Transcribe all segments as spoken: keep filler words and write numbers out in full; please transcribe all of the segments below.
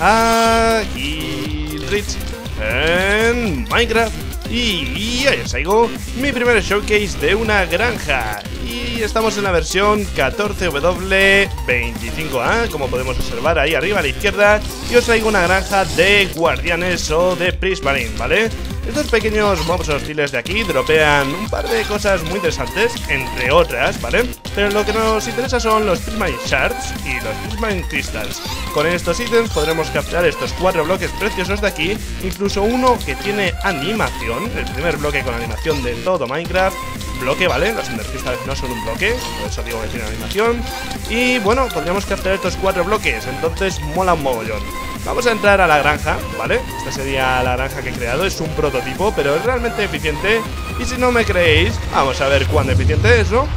aquí Rich en Minecraft. Y ahí os traigo mi primer showcase de una granja. Y estamos en la versión catorce w veinticinco a, como podemos observar ahí arriba a la izquierda. Y os traigo una granja de guardianes o de Prismarine, ¿vale? Estos pequeños mobs hostiles de aquí dropean un par de cosas muy interesantes, entre otras, ¿vale? Pero lo que nos interesa son los Prismarine Shards y los Prismarine Crystals. Con estos ítems podremos captar estos cuatro bloques preciosos de aquí, incluso uno que tiene animación, el primer bloque con animación de todo Minecraft. Bloque, ¿vale? Los Ender Crystals no son un bloque, por eso digo que tiene animación. Y bueno, podríamos captar estos cuatro bloques, entonces mola un mogollón. Vamos a entrar a la granja, ¿vale? Esta sería la granja que he creado, es un prototipo, pero es realmente eficiente. Y si no me creéis, vamos a ver cuán eficiente es, ¿no?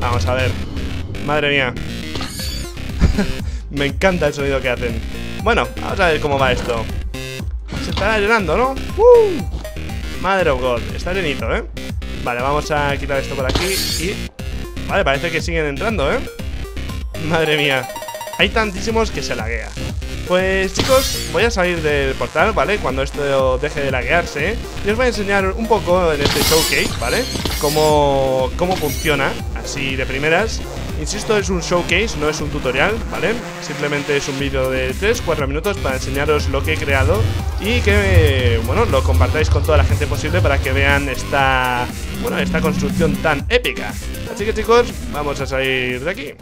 Vamos a ver. Madre mía. Me encanta el sonido que hacen. Bueno, vamos a ver cómo va esto. Se estará llenando, ¿no? ¡Uh! Madre of God, está llenito, ¿eh? Vale, vamos a quitar esto por aquí y... Vale, parece que siguen entrando, ¿eh? Madre mía, hay tantísimos que se laguea. Pues chicos, voy a salir del portal, ¿vale? Cuando esto deje de laguearse. Y os voy a enseñar un poco en este showcase, ¿vale? Cómo, cómo funciona, así de primeras. Insisto, es un showcase, no es un tutorial, ¿vale? Simplemente es un vídeo de tres cuatro minutos para enseñaros lo que he creado. Y que, bueno, lo compartáis con toda la gente posible para que vean esta, bueno, esta construcción tan épica. Así que chicos, vamos a salir de aquí.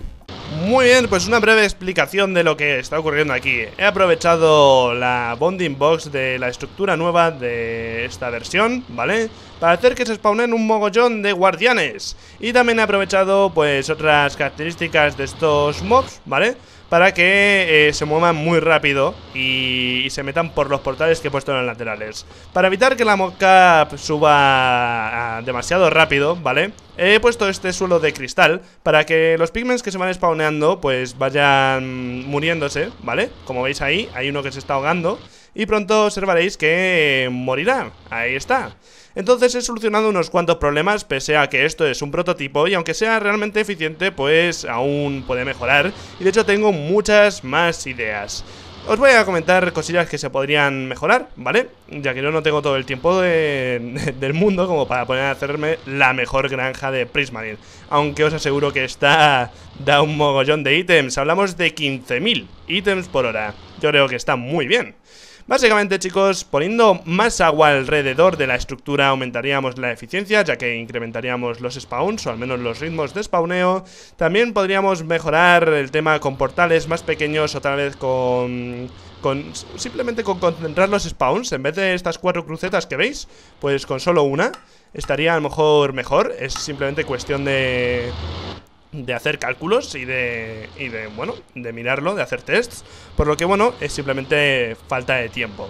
Muy bien, pues una breve explicación de lo que está ocurriendo aquí. He aprovechado la bonding box de la estructura nueva de esta versión, ¿vale? Para hacer que se spawnen un mogollón de guardianes. Y también he aprovechado, pues, otras características de estos mobs, ¿vale? Para que eh, se muevan muy rápido y, y se metan por los portales que he puesto en los laterales. Para evitar que la mocap suba demasiado rápido, ¿vale? He puesto este suelo de cristal para que los pigments que se van spawneando pues vayan muriéndose, ¿vale? Como veis ahí, hay uno que se está ahogando y pronto observaréis que morirá. Ahí está. Entonces he solucionado unos cuantos problemas, pese a que esto es un prototipo y aunque sea realmente eficiente, pues aún puede mejorar. Y de hecho tengo muchas más ideas. Os voy a comentar cosillas que se podrían mejorar, ¿vale? Ya que yo no tengo todo el tiempo de, de, del mundo como para poder hacerme la mejor granja de Prismarine. Aunque os aseguro que está... da un mogollón de ítems. Hablamos de quince mil ítems por hora. Yo creo que está muy bien. Básicamente, chicos, poniendo más agua alrededor de la estructura aumentaríamos la eficiencia, ya que incrementaríamos los spawns, o al menos los ritmos de spawneo. También podríamos mejorar el tema con portales más pequeños, o tal vez con... con simplemente con concentrar los spawns. En vez de estas cuatro crucetas que veis, pues con solo una estaría a lo mejor mejor. Es simplemente cuestión de... de hacer cálculos y de, y de, bueno, de mirarlo, de hacer tests. Por lo que, bueno, es simplemente falta de tiempo.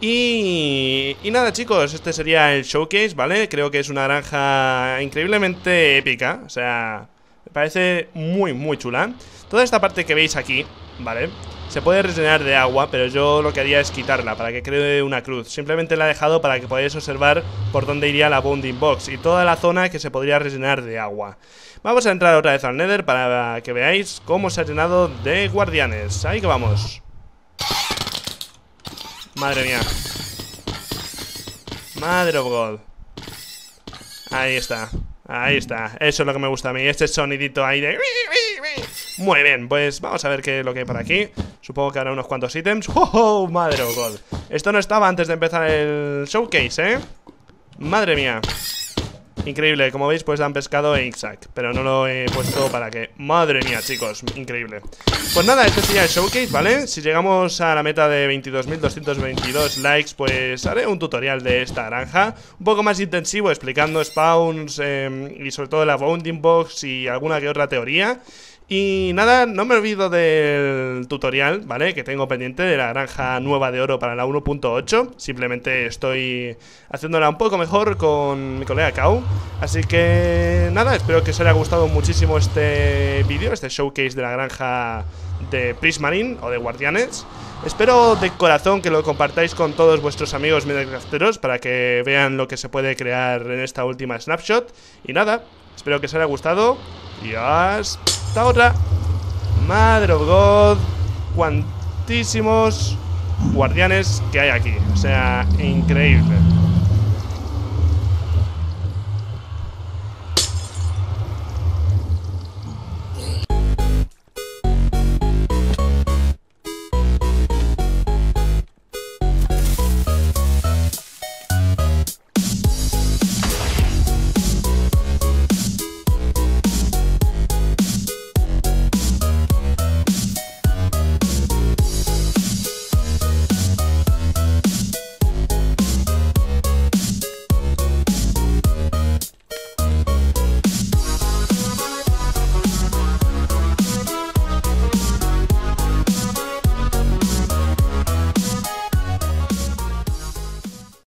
Y, y nada, chicos, este sería el showcase, ¿vale? Creo que es una granja increíblemente épica. O sea, me parece muy, muy chula. Toda esta parte que veis aquí, ¿vale? Se puede rellenar de agua, pero yo lo que haría es quitarla para que cree una cruz. Simplemente la he dejado para que podáis observar por dónde iría la bounding box y toda la zona que se podría rellenar de agua. Vamos a entrar otra vez al Nether para que veáis cómo se ha llenado de guardianes. Ahí que vamos. Madre mía. Madre of God. Ahí está. Ahí está. Eso es lo que me gusta a mí. Este sonidito ahí de... Muy bien, pues vamos a ver qué es lo que hay por aquí. Supongo que habrá unos cuantos ítems. ¡Oh, oh, madre of God! Esto no estaba antes de empezar el showcase, ¿eh? Madre mía. Increíble, como veis pues dan pescado e Ixac, pero no lo he puesto para que... Madre mía, chicos, increíble. Pues nada, este sería el showcase, ¿vale? Si llegamos a la meta de veintidós mil doscientos veintidós likes, pues haré un tutorial de esta granja un poco más intensivo, explicando spawns eh, y sobre todo la bounding box y alguna que otra teoría. Y nada, no me olvido del tutorial, ¿vale? Que tengo pendiente de la granja nueva de oro para la uno punto ocho. Simplemente estoy haciéndola un poco mejor con mi colega Kau. Así que nada, espero que os haya gustado muchísimo este vídeo, este showcase de la granja de Prismarine o de Guardianes. Espero de corazón que lo compartáis con todos vuestros amigos minecrafteros para que vean lo que se puede crear en esta última snapshot. Y nada, espero que os haya gustado y hasta otra. Madre of God, cuantísimos guardianes que hay aquí. O sea, increíble.